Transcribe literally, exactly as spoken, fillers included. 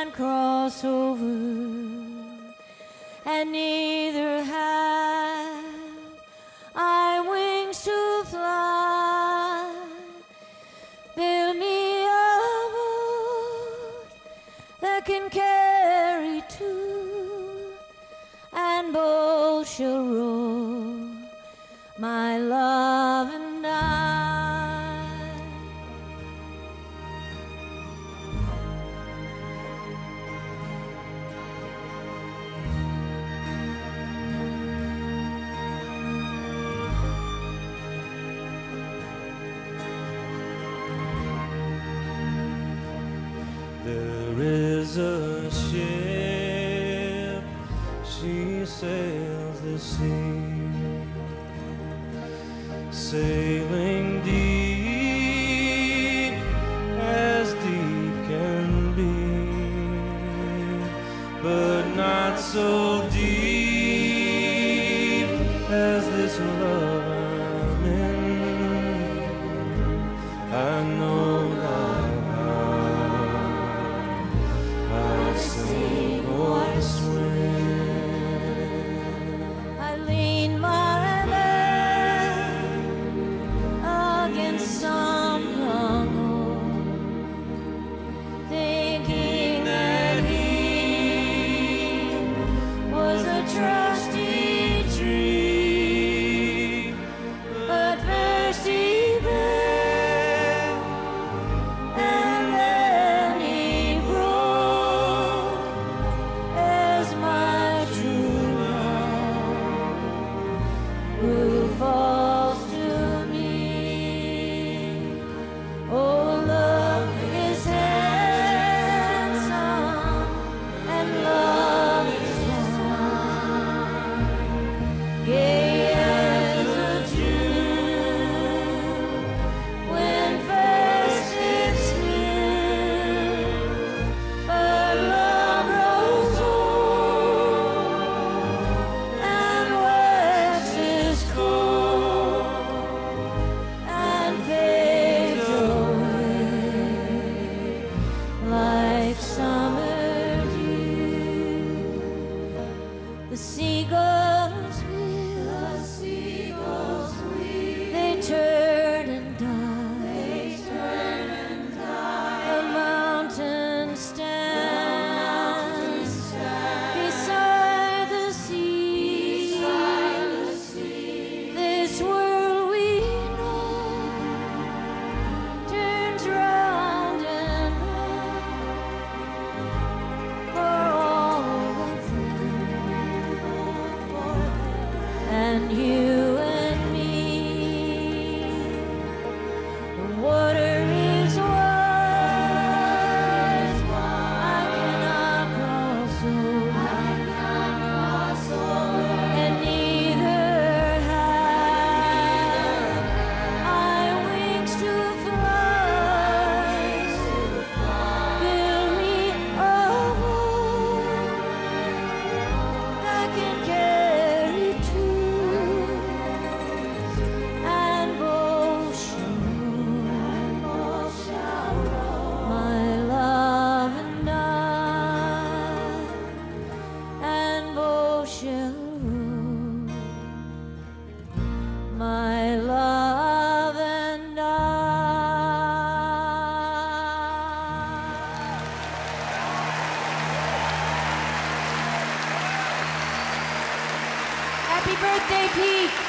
and cross over, and neither have I wings to fly. Build me a boat that can carry two, and both shall roll, my love and I. There is a ship, she sails the sea, sailing deep as deep can be, but not so deep as this love I'm in. I know now I sink or swim. I lean my Happy birthday, Pete.